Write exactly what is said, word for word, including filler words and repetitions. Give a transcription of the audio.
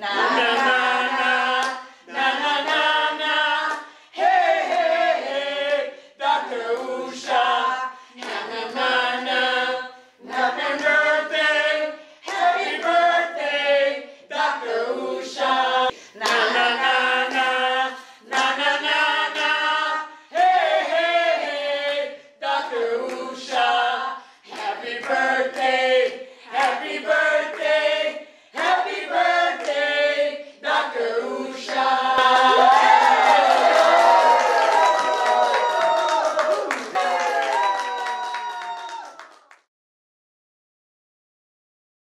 Na na na.